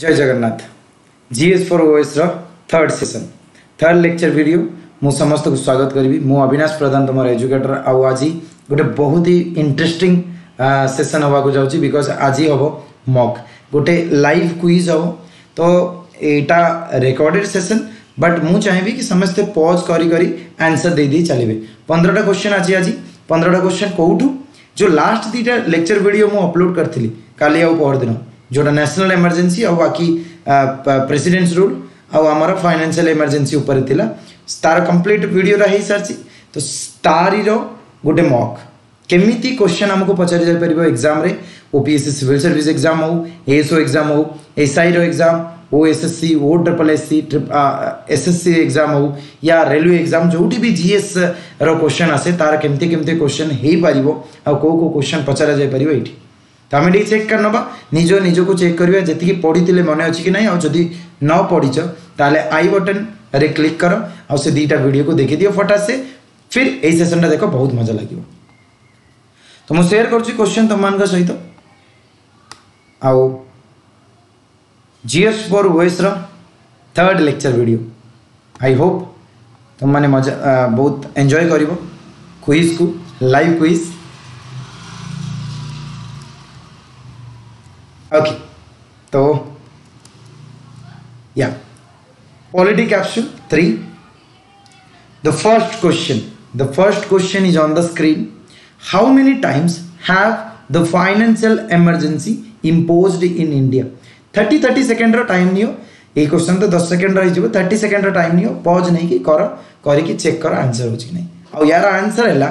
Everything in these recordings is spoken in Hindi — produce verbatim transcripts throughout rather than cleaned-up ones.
जय जगन्नाथ। जीएस फॉर ओएस रा third session third lecture video मु समस्त को स्वागत करी। मु अविनाश प्रधान तुम एजुकेटर। आज गोटे बहुत ही इंटरेस्टिंग सेशन होगा जाऊँगी बिकज आज हम मॉक गोटे लाइव क्विज हम तो यहाँ रिकॉर्डेड सेशन बट मु चाहेबी कि समस्ते पॉज करी करी आंसर दे दी चलिए। पंद्रहटा क्वेश्चन आज आज पंद्रहटा क्वेश्चन कौटू जो लास्ट दुटा लेक्चर वीडियो मु अपलोड करी काली आउ परदिन जोटा नेशनल इमरजेंसी और बाकी प्रेसिडेंट्स रूल और आमर फाइनेंशियल इमरजेंसी उपरे थिला तार कंप्लीट वीडियो रही सारी तो तारी रो गोटे मॉक केमिति क्वेश्चन हमको पचारि जाय परबो एग्जाम रे ओपीएससी सिविल सर्विस एग्जाम हो एएसओ एग्जाम हो एसआई रो एग्जाम ओएसएससी ओ ट्रिपल एससी एसएससी एग्जाम हो या रेलवे एग्जाम जोटी भी जीएस रो क्वेश्चन आसे तार केमिति केमिति क्वेश्चन हेई परबो और को को क्वेश्चन पचारि जाय परबो एठी तो आम ये चेक करना निज निज को चेक करवा जी पढ़ी मन अच्छी कि ना और जदि न पढ़ीच ताले आई बटन रे क्लिक कर और से दीटा वीडियो को देखी दियो फटाक से फिर यही सेसनटा देख बहुत मजा लगे तो मुझे सेयर कर क्वेश्चन तुम मान सहित आउ जीएस फॉर ओएस रा third lecture video I hope तुम माने मजा बहुत एंजॉय कर क्विज को लाइव क्विज ओके okay, तो या polity capsule three the first question the first question is on the screen how many times have the financial emergency imposed in India thirty thirty second रो टाइम नियो ये क्वेश्चन तो दस सेकेंड रही है थर्टी सेकेंड रो टाइम नियो पॉज नहीं कि कर करके चेक कर आंसर हो कि नहीं और यार आंसर है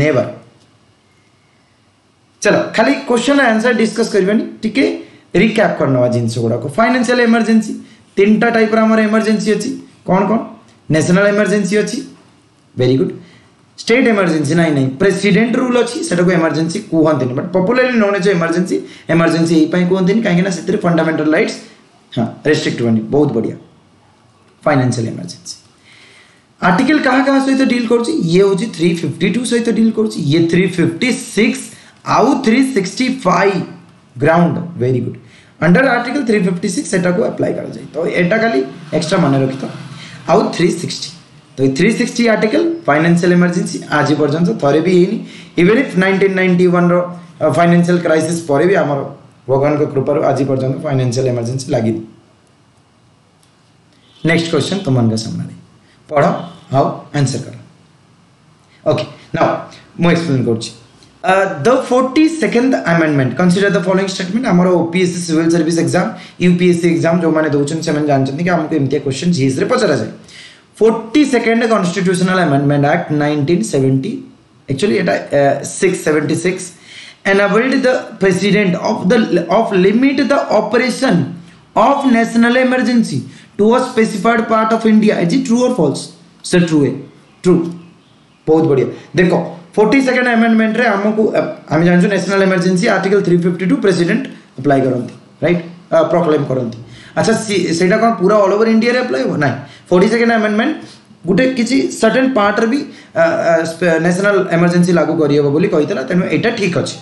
नेवर। चलो खाली क्वेश्चन आंसर डिस्कस करवानी टिके रिकैप करना जिनस गुड़ाक फाइनेंशियल इमरजेंसी तीन टा टाइप आमर इमरजेंसी अच्छी कौन कौन नेशनल इमरजेंसी अच्छी वेरी गुड स्टेट इमरजेंसी ना नहीं प्रेसिडेंट रूल अच्छी से इमरजेंसी कहते but popularly known as emergency emergency यही कहते कहीं फंडामेंटल राइट्स हाँ रेस्ट्रिक्ट होनी बहुत बढ़िया फाइनेंशियल इमरजेंसी आर्टिकल क्या क्या सहित डील कर ये हूँ थ्री फिफ्टी टू सहित डील कर ये थ्री फिफ्टी सिक्स आउ three sixty five ground very good under article three fifty six एटा को अप्लाई करा जाए तो एटा खाली एक्स्ट्रा मन रखी था आउ थ्री सिक्स्टी तो ये three sixty article financial emergency आज पर्यटन थे भी होनी even if nineteen ninety one रो फाइनेंशियल क्राइसिस पर भी आम भगवान कृपार आज पर्यटन फाइनेंशियल इमरजेंसी लगी। नेक्स्ट क्वेश्चन तुम मन सामने पढ़ आउ आंसर कर ओके नाउ मु एक्सप्लेन कर the forty second amendment consider the following statement आम OPSC civil service exam UPSC exam जो मैंने दूसरे से जानते कि आमको एमती क्वेश्चन जीएस पचरा जाए forty second constitutional amendment act nineteen seventy actually six seventy six enabled the president of the of limit the operation of national emergency to a specified part of India is it true और फॉल्स सर ट्रू है ट्रू बहुत बढ़िया देखो फोर्टी सेकेंड एमेंडमेंट रे आमको आम जानते national emergency article three fifty two president apply करती राइट प्रोक्लेम करती अच्छा से कौन पूरा ऑल ओवर इंडिया रे अप्लाई हो ना फोर्टी सेकेंड एमेंडमेंट गोटे किसी सर्टेन पार्ट रे भी नेशनल इमरजेंसी लागू करहब बोली तेणु यहाँ ठीक अच्छे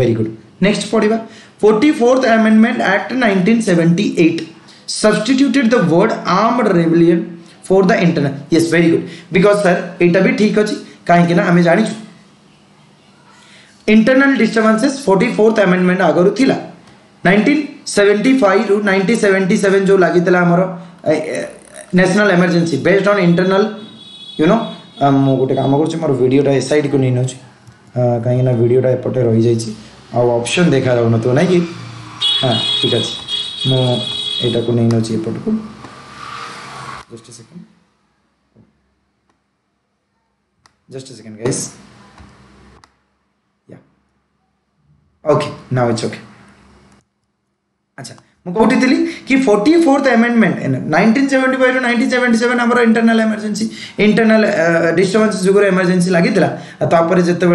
वेरी गुड। नेक्स्ट पढ़ा forty fourth amendment act nineteen seventy eight substituted the word armed rebellion for the internal yes very good because sir यहाँ भी ठीक अच्छे कहीं ना आम जानी internal disturbances forty fourth amendment आगरू थिला नाइंटीन सेवेंटी फाइव रु नाइंटीन सेवेंटी सेवन जो लगी आमर national emergency based on internal you know मु गोटे काम करुच्ची मोर वीडियोटा एसआईडी को नहीं नौ कहीं ना वीडियोटा एपटे रही जाइए आउ ऑप्शन देखा जाऊन तो ना कि हाँ ठीक अच्छे मुझा को नहीं नौची एपट को just second just second guys okay now it's okay अच्छा मुझे कि forty fourth amendment nineteen seventy five to nineteen seventy seven आम इंटरनल इमरजेंसी इंटरनल डिस्टर्बेंस जुगर इमरजेंसी लगी तापर जिते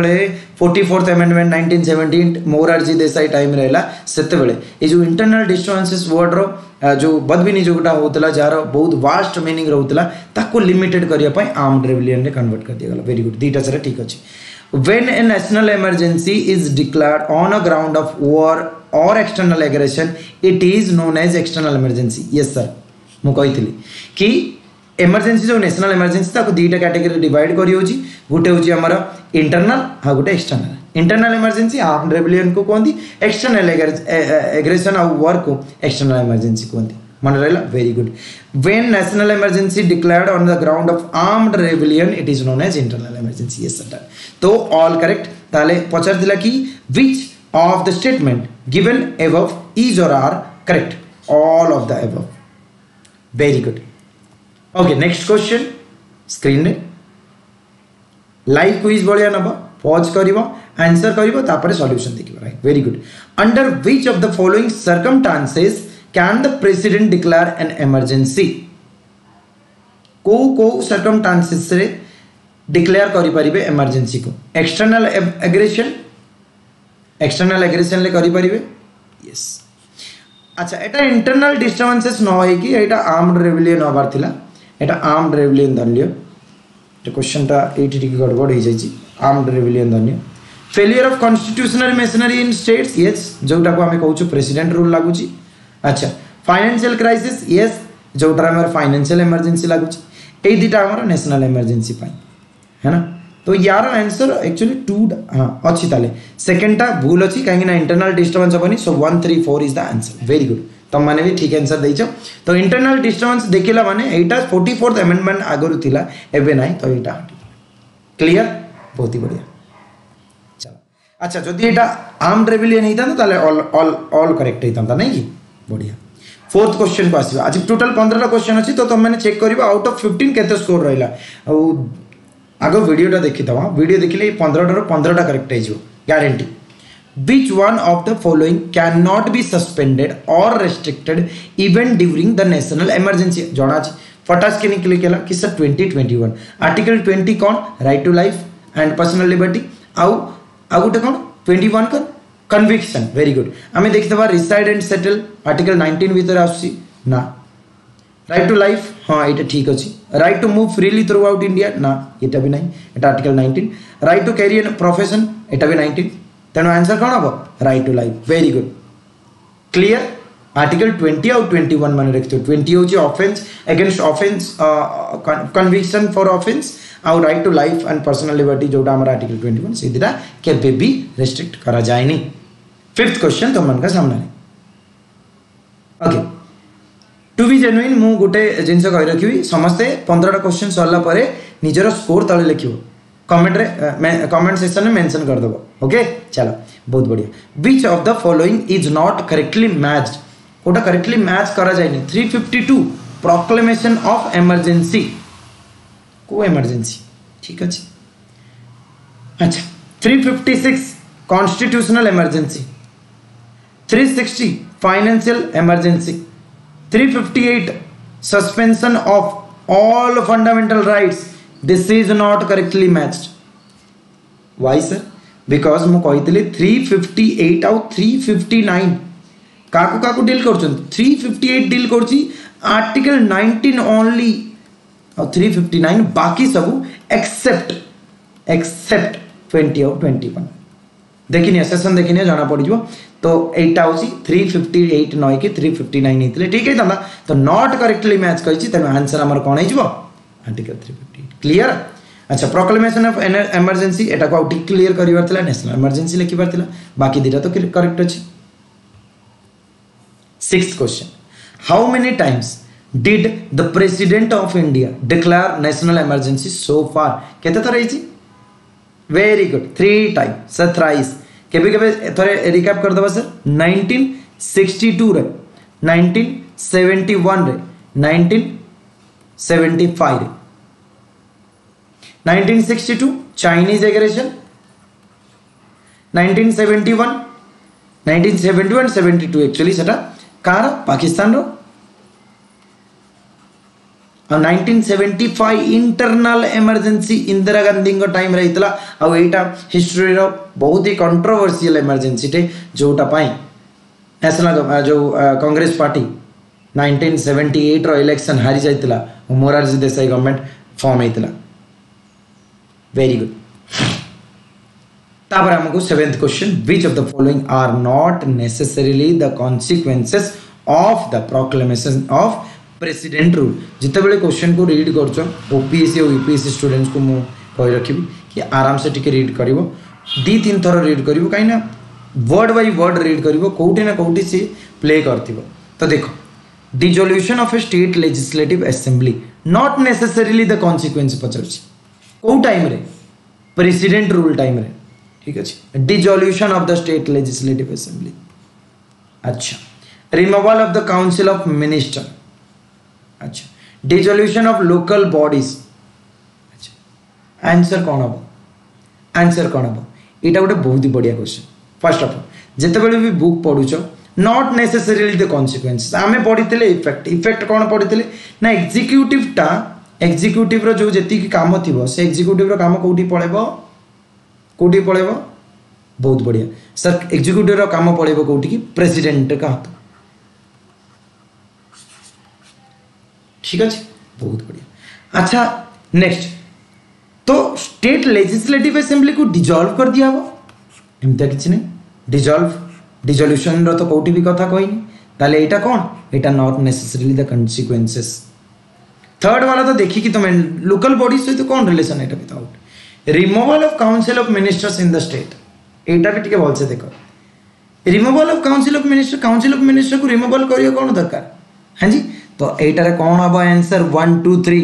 forty fourth amendment nineteen seventy Morarji Desai time रहा से जो इंटरनल डिस्टर्बेंसेस वर्डर जो बदबिनी जोटा होता जार बहुत वास्ट मीनिंग रोला लिमिटेड करने आर्म्ड रेबेलियन कन्वर्ट कर दिया वेरी गुड दीटा सारा ठीक अच्छे when a national emergency is declared on a ground of war or external aggression, it is known as external emergency. Yes sir, मु कही कि इमरजेन्सी जो नेशनल इमरजेन्सी ताको दीटा कैटेगरी डिवाइड करी होची, गुटे होची हमर इंटरनल हा गुटे external. Internal emergency arm rebellion को कहंदी, एक्सटर्नल एग्रेशन आ वॉर को एक्सटर्नल इमरजेन्सी कहंदी। मन रहा very good. When national emergency declared on the ground of armed rebellion it is known as internal emergency. Yes sir, तो ऑल करेक्ट। ताले पचारथिला कि which of the statement given above is और are correct? All of the above. Very good. Okay, next question screen रे लाइव क्विज भलिया नबा, पॉज करिवो, आंसर करिवो, तापर सॉल्यूशन देखिवो। Right, very good. Under which of the following circumstances can the president declare an emergency? को को सर्कमस्टांसेस रे डिक्लेयर करि परिबे एमरजेंसी को? एक्सटर्नल एग्रेशन, एक्सटर्नल एग्रेशन ले करि परिबे। यस, अच्छा, एटा इंटरनल डिस्टर्बेंसेस न होई कि एटा आर्म्ड रेबेलियन होबार थिला, एटा आर्म्ड रेबेलियन धरलियो। तो क्वेश्चन ता एटी टिक गड़बड़ होई जाई छी, आर्म्ड रेबेलियन धरलियो। Failure of constitutional machinery in states, yes, जोटा को हमें कहउछु प्रेसिडेंट रूल लागु छी। अच्छा, फाइनेंशियल क्राइसिस, यस, जोटा आम फाइनेंशियल इमरजेंसी लगुच, यही दुटा आम नेशनल इमरजेंसी है ना। तो यार आंसर एक्चुअली टू, हाँ अच्छी ताले सेकेंडटा भूल अच्छी कहीं इंटरनल डिस्टर्बेंस हेनी। So one three four is the answer. Very good, तुम मैंने भी ठीक आंसर देच। तो इंटरनल डिस्टर्बेंस देखला मैंने यहाँ फोर्टी फोर्थ एमेंडमेंट आगुरी था, एवं ना तो यहाँ क्लीयर। बहुत ही बढ़िया। चलो, अच्छा, जदि यहाँ आर्म्ड रेबेलियन होता ऑल करेक्ट होता नहीं कि बढ़िया। फोर्थ क्वेश्चन को आसवा। आज टोटल पंद्रह क्वेश्चन अच्छी, तो तुम चेक कर आउट ऑफ फिफ्टीन के स्कोर रहा। आग वीडियोटा देखीद, वीडियो देखिले पंद्रह पंद्रह करेक्ट हो गारंटी। Which one of the following can not be suspended और restricted even during the national emergency? जना अच्छी फटास के क्लिक है कि sir twenty twenty one article twenty कौन? Right to life and personal liberty. आउ आ गोटे कौन ट्वेंटी वन कौन? कन्विक्शन। Very good. आम देखा reside and settle article nineteen भितर आसुची ना। राइट टू लाइफ, हाँ ये ठीक अच्छी। Right to move freely through out India ना, ये भी ना, ये article nineteen. Right to carry an profession ये भी नाइंटीन। तेणु आंसर कौन हम? Right to life. Very good, clear. Article twenty आउ ट्वेंटी वन मैंने रखी। ट्वेंटी हूँ offence against offence conviction for offence, आउ right to life and personal liberty जोटा आर्टिकल ट्वेंटी वन से दुटा केवे भी रेस्ट्रिक्ट करा जाएनी। फिफ्थ क्वेश्चन तुम मन सामने। ओके, टू बी जेन्युइन मु गोटे जिनस कही रखी, समस्ते पंद्रह क्वेश्चन सरला पर निजर स्कोर तले लिख कमेंट कमेंट सेक्शन में मेंशन कर करदेव। ओके, चलो बहुत बढ़िया। Which of the following is not correctly matched? कोटा करेक्टली मैच करा जाए? Three fifty two proclamation of emergency को एमरजेंसी, ठीक अच्छे। अच्छा, three fifty six constitutional emergency, three sixty financial emergency, three fifty eight suspension of all fundamental rights. This is not correctly matched. Why sir? Because मु कहितले थ्री फिफ्टी एट आउ थ्री फिफ्टी नाइन काकु काकु डील करछन? थ्री फिफ्टी एट डील करछी आर्टिकल नाइंटीन ओनली, और थ्री फिफ्टी नाइन बाकी सब एक्सेप्ट एक्सेप्ट ट्वेंटी आउ ट्वेंटी वन। देखिए सेसन देखिए जना पड़ जाओ। तो यहाँ हूँ थ्री फिफ्टी एट नई कि थ्री फिफ्टी नाइन होते ठीक होता। तो नॉट करेक्टली मैच कही, तेज आंसर आमर कौन हो? Article three fifty eight. Clear. अच्छा, प्रोक्लेमेशन ऑफ इमरजेंसी एटा को आउट क्लीयर करिवार, नेशनल इमरजेंसी लिखिवार, बाकी दुटा तो करेक्ट अच्छे। Sixth question, how many times did the president of India declare national emergency so far? केते थर होइछि? वेरी गुड, थ्री टाइम सत्रह। केबे केबे थोड़े रिकैप कर दबा सर। नाइंटीन सिक्सटी टू रे, नाइंटीन सेवेंटी वन रे, नाइंटीन सेवेंटी फाइव रे। Nineteen sixty two Chinese aggression, nineteen seventy one, nineteen seventy one seventy two actually सेटा कार पाकिस्तान रो, और nineteen seventy five internal emergency Indira Gandhi time रही। आउ या हिस्ट्री रो बहुत ही कंट्रोवर्सीयल इमरजेंसी टे, जोटा पाई नेशनल जो Congress party nineteen seventy eight रो इलेक्शन हारी जाइतिला, मोरारजी देसाई गवर्नमेंट फॉर्म होता। Very good. तापर हमको seventh question, which of the following are not necessarily the consequences of the proclamation of president rule. जिते बड़े क्वेश्चन को रीड कर ओपीएससी और यूपीएससी स्टूडेंट्स को मु कहि रखी कि आराम से टिके रीड करिवो, दी तीन थर रीड करिवो, कहीं ना वर्ड बाय वर्ड रीड करिवो, कोठी ना कोठी से प्ले करथिवो। तो देखो, dissolution of a state legislative assembly not necessarily the consequence पचरछि को टाइम रे, प्रेसिडेंट रूल टाइम रे, ठीक अच्छे। Dissolution of the state legislative assembly, अच्छा। Removal of the council of minister, अच्छा। डिसोल्यूशन ऑफ लोकल बॉडीज, अच्छा। आंसर कौन हम, आंसर कौन हम, यहाँ गोटे बहुत ही बढ़िया क्वेश्चन। फर्स्ट ऑफ ऑल, जितेबाला भी बुक पढ़ुछ नॉट नेसेसरीली द कॉन्सिक्वेंसेस, आमे पढ़ीते इफेक्ट, इफेक्ट कौन पढ़ीते ना एक्जिक्यूटिवटा, एक्जिक्यूटिव रो जो जी काम थी से एक्जिक्यूटिव काम कौटी पड़ेब, कौटी पड़ेब, बहुत बढ़िया सर, एक्जिक्यूटिव रो काम पड़ेब कौटी की प्रेसिडेंट का हाथ, ठीक अच्छे, बहुत बढ़िया। अच्छा नेक्स्ट, तो स्टेट लेजिस्लेटिव असेंबली को डिजॉल्व कर दिया हम, एमता किसी नहीं, डिजॉल्व डिसोल्यूशन रो तो कौटी भी कथा कहनी, ताले एटा कौन, एटा not necessarily the consequences. Third वाला तो देखिए कि तुम लोकल बॉडी से तो कौन रिलेशन एटा without. Removal of council of ministers in the state, एटा भी ठीक भल से देखो, removal of council of minister, council of minister को रिमूवल करियो कौन दरकार, हाँ जी। तो एटार कौन हम आंसर वन टू थ्री,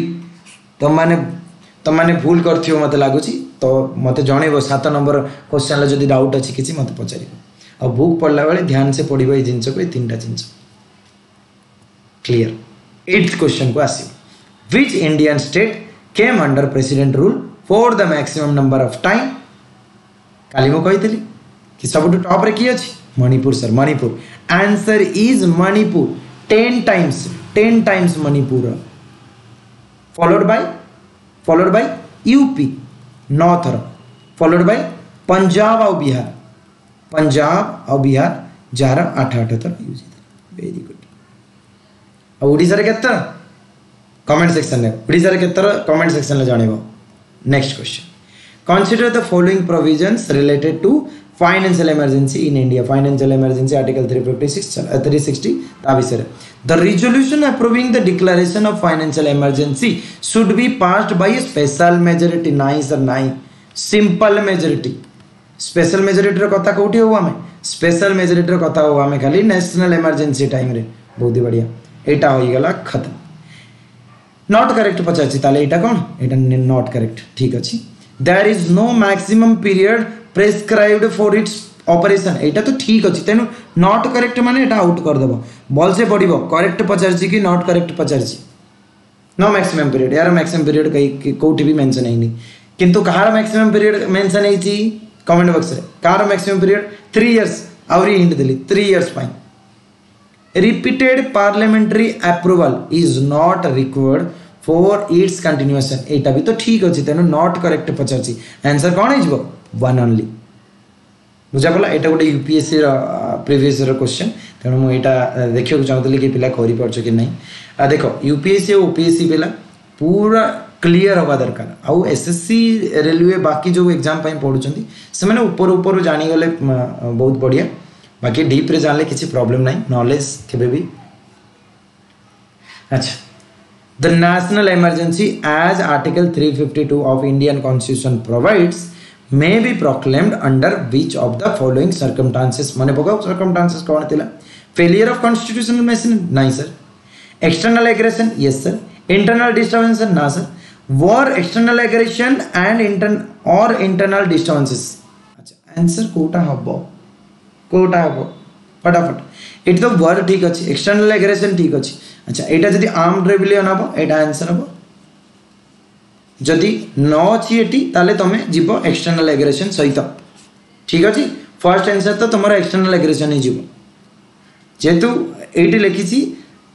तुम मैंने तुम मैंने भूल करथियो मत लागुची, तो मत जणेबो सात नंबर क्वेश्चन जदि डाउट अछि किछि मत पचारियो। और बुक पढ़ला बेले ध्यान से पढ़वा ये जिनस को, ये तीन जिन क्लीयर। एट्थ क्वेश्चन को आस, which Indian state came under president rule for the maximum number of time. काली मु कही कि सब टॉप रे किए अच्छी Manipur sir, Manipur answer is Manipur, ten times, ten times Manipur, followed by followed by UP नौ थर, फॉलोड बाय पंजाब और बिहार, पंजाब और बिहार जार आठ आठ थर यूज, वेरी गुड। और ओडिसा के कमेंट सेक्शन में, ओडिसा के कमेंट सेक्शन में जानबो। Next question, consider the following provisions related to financial emergency in India, financial emergency article three fifty six three sixty ता विषय। The resolution approving the declaration of financial emergency should be passed by a special majority, नाइन सर नाइन, सिंपल मेजॉरिटी, स्पेशल मेजोरिटी कथा कौटी हो आम, स्पेशल मेजोरिटी कथा हो आम खाली नेशनल इमरजेंसी टाइम रे, बहुत ही बढ़िया, एटा हो गला खत्म। नॉट करेक्ट पचारछि, ताले एटा कोन, एटा नॉट करेक्ट, ठीक अछि। There is no maximum period prescribed for its operation, एटा तो ठीक अछि, तेनु नॉट करेक्ट माने एटा आउट कर देबो, बॉल से पड़िबो, करेक्ट पचारछि कि नॉट करेक्ट पचारछि। नो मैक्सिमम पीरियड, यार मैक्सिमम पीरियड कई कोठी भी मेंशन हैनी, किंतु कहार मैक्सिमम पीरियड मेंशन हैछि कमेंट बॉक्स रे, कार मैक्सिमम पीरियड थ्री इयर्स, आवरी हिंट देली थ्री इयर्स पाइन। Repeated parliamentary approval is not required for its continuation, एटा भी तो ठीक अछि, तेनु नॉट करेक्ट पचाछि, आंसर कोन हिजबो, वन ओनली, बुझा पला। एटा गोटे यूपीएससी रा प्रीवियस रा क्वेश्चन, तेनु मु एटा देखियो चाहतली कि पिला करि परछ कि नहीं। आ देखो यूपीएससी ओ ओपीएससी पिला पूरा क्लीयर हवा दरकार, आउ एसएससी रेलवे बाकी जो एग्जाम पढ़ुं से मैंने ऊपर ऊपर जानीगले बहुत बढ़िया, बाकी डीप रे जानले किसी प्रॉब्लम नहीं, नॉलेज केबे भी। अच्छा, the national emergency as article three fifty two of Indian constitution provides may be proclaimed under which of the following circumstances, मन पकाओ सर्कमस्टांसेस कौन थी, फेलियर ऑफ कॉन्स्टिट्यूशनल मेसिन नहीं sir, external aggression yes sir, internal disturbance ना sir, war external aggression and inter और इंटरनल डिस्टर्बेंसेस, अच्छा आंसर कोटा हबो, कोटा हबो फटाफट, एट तो वॉर ठीक अछि, एक्सटर्नल एग्रेशन ठीक अछि, अच्छा एटा जदि आर्म्ड रेबेलियन हबो एटा आंसर हबो, जदि न अछि एटी ताले तमे जीवो एक्सटर्नल एग्रेशन सहित, ठीक अछि। फर्स्ट आंसर तो तुम्हारा एक्सटर्नल एग्रेशन ही जीवो, जेतु एटी लिखिछि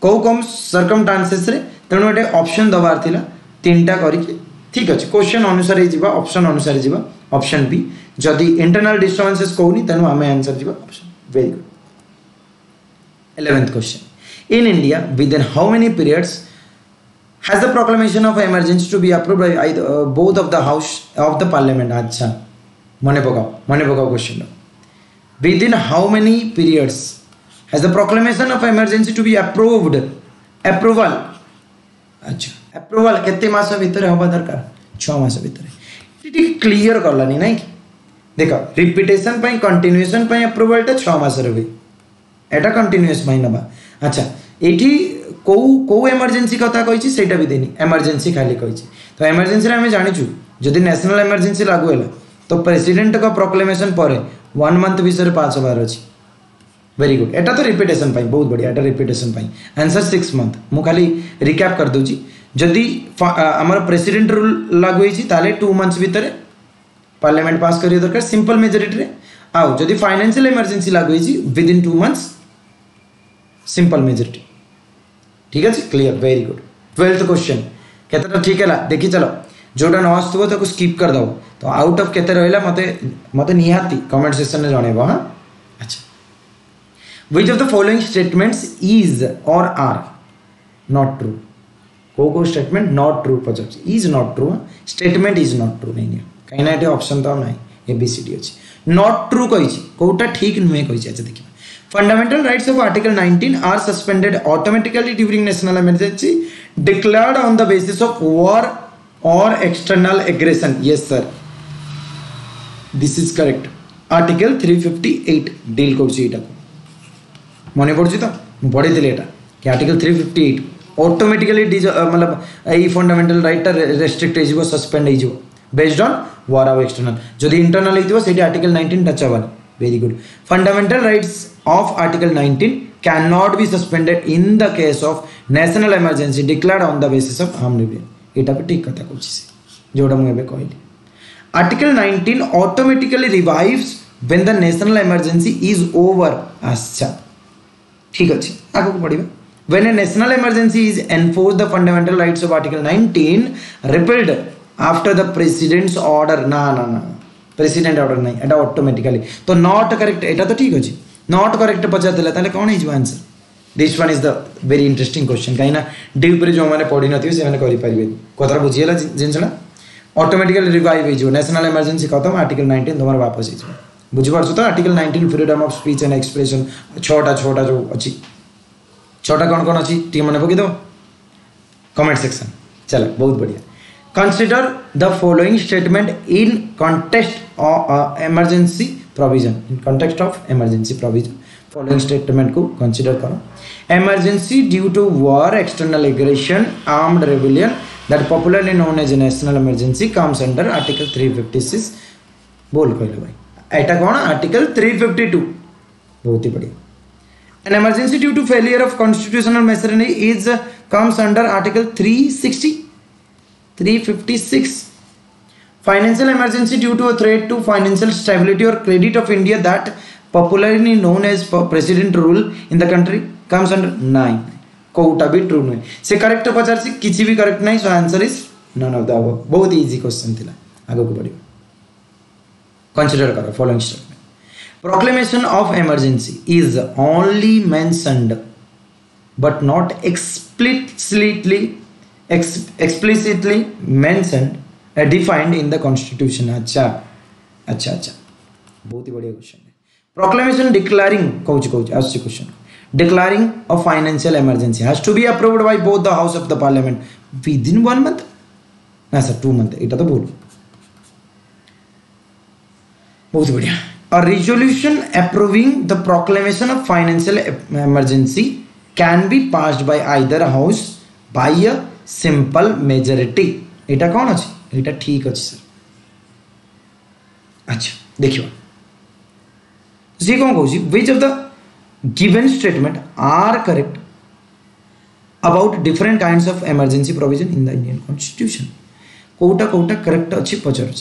को कम सर्कमस्टांसेस रे, तेणु एटे ऑप्शन दबार थिला तीनटा करके, ठीक अच्छे, क्वेश्चन अनुसार ही जीवा, ऑप्शन अनुसार जीवा, ऑप्शन बी जदि इंटरनल डिस्टर्बेंसेस कहूनी तेनु आमे आंसर जीवा option, very good. Eleventh question, in India within how many periods has the proclamation of emergency to be approved by both of the house of the parliament, अच्छा मने पकाओ मने पकाओ question within how many periods has the proclamation of emergency to be approved approval अच्छा अप्रूवल केते मास भीतर होबा दरकार छ मास भीतर एटी क्लियर करलानी नाही देख रिपीटेशन पई कंटिन्यूएशन पई अप्रूवल टा छ मास रे भी एटा कंटिन्यूअस पई नबा अच्छा एठी को को इमरजेंसी कथा कहिछि सेटा भी देनी इमरजेंसी खाली कहिछि तो इमरजेंसी रे हम जानिछु जदी नेशनल इमरजेंसी लागू होला तो प्रेसिडेंट का प्रोक्लेमेशन पर वन मंथ विषय पांच बार अच्छी वेरी गुड एटा तो रिपीटेशन पाई बहुत बढ़िया एटा रिपीटेशन पाई आंसर सिक्स मंथ मु खाली रिकैप कर दूची जदि आमर प्रेसिडेंट रूल लागू होइछि ताले टू मंथ्स भीतर पार्लियामेंट पास करियो दरकार सिंपल मेजॉरिटी रे आउ जदि फाइनेंशियल इमरजेंसी लागू होइछि within two months simple majority ठीक है clear very good twelfth question केतटा ठीक हैला देखि चलो जोटा न आसुव ताको स्किप कर दो तो आउट ऑफ केते रहला मते मते निहाती कमेंट सेक्शन में जणेबो हां अच्छा which of the following statements is और आर नॉट ट्रू को को स्टेटमेंट नॉट ट्रू पचछ is not true statement is not true नहीं काईना एटे ऑप्शन तो नाही ए बी सी डी अछि नॉट ट्रू कहि छी कोटा ठीक नहे कहि छी अच्छा देखिबा fundamental rights of article nineteen are suspended automatically during national emergency declared on the basis of war और external aggression yes sir this is correct article three fifty eight deal कर मन पड़ी तो मुझे पढ़े दिली एटा कि article three fifty eight automatically मतलब ये फंडामेंटल राइट रेस्ट्रिक्ट हो सस्पेंड हो बेस्ड ऑन वॉर आउ एक्सटर्नल जो इंटरनल होती आर्टिकल नाइनटीन टच हेबानी very good fundamental rights of article nineteen can not be suspended in the case of national emergency declared on the basis of harm review यहाँ भी ठीक कथा कहूँ जोटा मुझे कहली article nineteen automatically revives when the national emergency is over अच्छा ठीक अच्छे आगे बढ़ा when a national emergency is enforce the fundamental rights of article nineteen repealed after the president's order ना ना ना प्रेसिडेंट ऑर्डर नहीं एटा ऑटोमेटिकली तो नॉट करेक्ट एटा तो ठीक अच्छे नॉट करेक्ट पचार ताले कौन हो answer this one is the very interesting question कहीं डीप जो मैंने पढ़ी नथिबे से माने करि पारिबे कथा बुझियला जिनसला ऑटोमेटिकली रिवाइव हो नेशनल इमरजेंसी खत्म आर्टिकल नाइनटीन तुम वापस हो बुझीपार्स तो article nineteen freedom of speech and expression छोटा छोटा जो अच्छी छोटा कौन कौन अच्छी टी मन पकईद कमेंट सेक्शन चलो बहुत बढ़िया consider the following statement in context emergency provision in context of emergency provision following statement को कंसीडर करो emergency due to war external aggression armed rebellion that popularly known as national emergency comes under article three fifty six बोल कहले भाई एटा कौन आर्टिकल थ्री फिफ्टी टू बहुत ही बढ़िया an emergency due to failure of constitutional machinery is comes under article three sixty three fifty six financial emergency due to a threat to financial stability और credit of India that popularly known as president rule in the country comes under नाइन कोटा भी ट्रू नुहे से करेक्ट पचार से किसी भी करेक्ट नहीं so answer is none of the above बहुत इजी क्वेश्चन थिला आगे को बढ़ियो कंसीडर करो following statement proclamation of emergency is only mentioned but not explicitly explicitly mentioned defined in the constitution अच्छा अच्छा अच्छा बहुत ही बढ़िया क्वेश्चन है प्रोक्लेमेशन डिक्लेयरिंग कौच कौच आसी question declaring a financial emergency has to be approved by both the house of the parliament within one month na sir two month eta to bol bahut badhiya a resolution approving the proclamation of financial emergency can be passed by either house by a simple majority eta kon achi eta thik achi sir acha dekhiyo ji kon ko ji which of the given statement are correct about different kinds of emergency provision in the Indian Constitution कोटा कोटा correct अच्छी पचर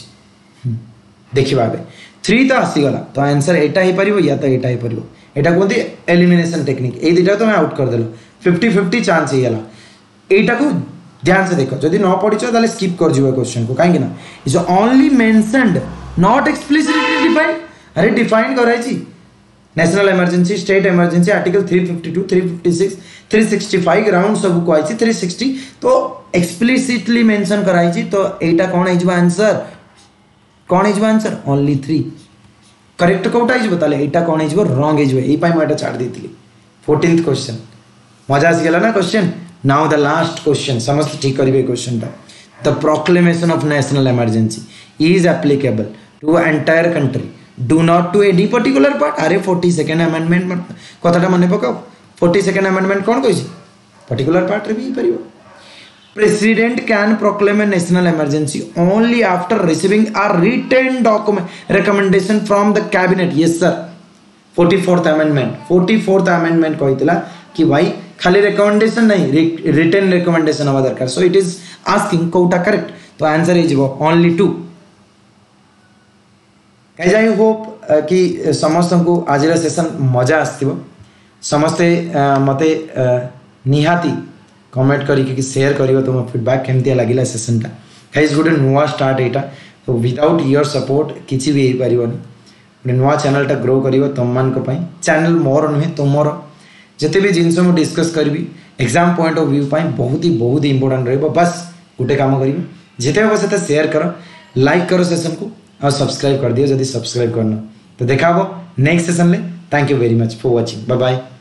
देखिए भाई थ्री तो आसीगला तो आंसर एटा ही परिबो या तो एटा ही परिबो एटा कोनती एलिमिनेशन टेक्निक ए दिटा तो मैं आउट कर देलो फिफ्टी फिफ्टी चांस ही हला एटा को ध्यान से देखो यदि न पढिछो ताले स्किप कर जिवो क्वेश्चन को काहे कि ना is only mentioned not explicitly defined अरे डिफाइन कराई छी national emergency state emergency article three fifty two three fifty six three sixty five ground सब को आई थ्री सिक्सटी तो एक्सप्लिसिटली मेंशन कराई छी तो एटा कोन आइजो आंसर कौन है आंसर ओनली थ्री। करेक्ट कौटा बताले एटा कौन है रंग है छाड़ दी। फोर्टीन क्वेश्चन मजा आसगला ना question. Now the last question समस्त ठीक करेंगे क्वेश्चन टा। The proclamation of national emergency is applicable to entire country do not to any particular part. अरे फोर्टी सेकेंड आमेंडमेंट कथाटा मन पकाओ। फोर्टी सेकेंड आमेंडमेंट कौन कही पर्टिकुलर पार्ट रे भी पार। President can proclaim a national emergency only after receiving a written document recommendation from the cabinet. Yes sir forty fourth amendment forty fourth amendment कहला कि भाई खाली रिकमेंडेशन नहीं रिटन रिकमेंडेशन हवा दरकार। So it is asking Kota correct तो आंसर हो only two. Guys I hope कि समस्त को आज सेशन मजा आसो। समस्ते मते निहाती कमेंट करें कि सेयर कर तुम फीडबैक केमती लगे सेसनटा। गाइस गोटे नुआ स्टार्ट यहाँ तो विदाउट योर सपोर्ट किसी भी हो पारन। गोटे नुआ चैनलटा ग्रो कर तुम मानी चैनल मोर नुहे तुमर जिते भी जिनस मुझे डिस्कस करी एग्जाम पॉइंट ऑफ व्यू पर बहुत ही बहुत ही इंपोर्टां रही। बस गोटे काम करें जिते हम से सेयर कर लाइक करो सेसन को और सब्सक्राइब कर दियो जब सब्सक्राइब करना। तो देखा नेक्स्ट सेसन ले। Thank you very much for watching bye bye.